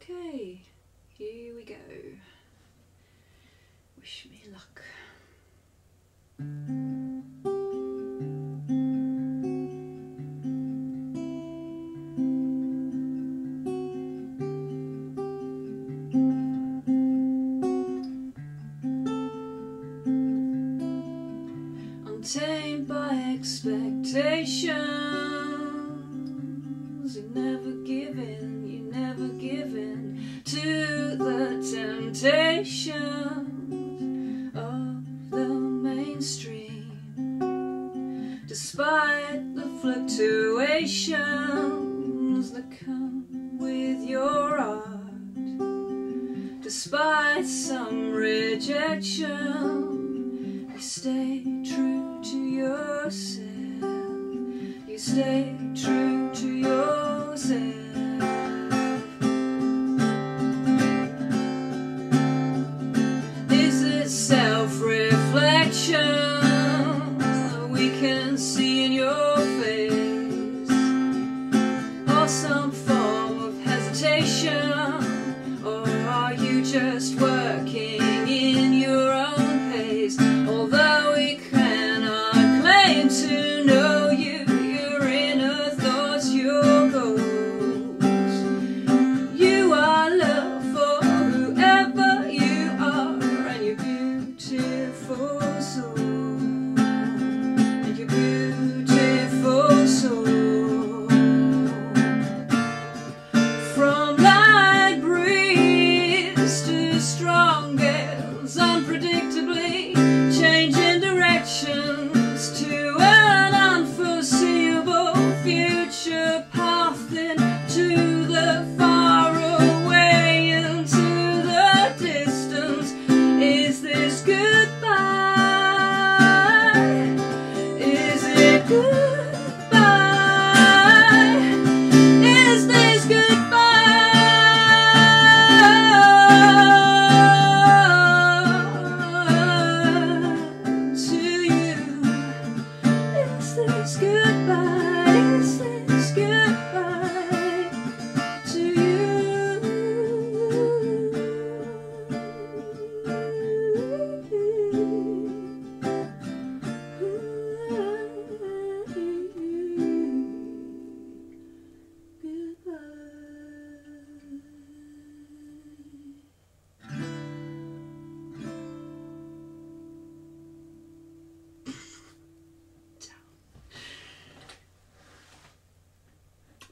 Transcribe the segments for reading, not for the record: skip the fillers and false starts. Okay, here we go. Wish me luck. Untamed by expectations, you never give in, you never give in to the temptations of the mainstream. Despite the fluctuations that come with your art, despite some rejection, you stay true to yourself, you stay true to yourself. This is self-reflection we can see in your face, or some form of hesitation, or are you just working in your own pace? Although we could to know you, your inner thoughts, your goals. You are loved for whoever you are, and your beautiful soul, and your beautiful soul. From light breeze to strong gales, unpredictably changing direction.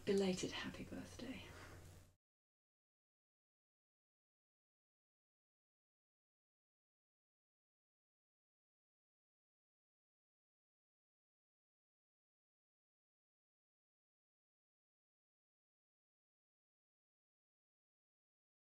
Belated happy birthday.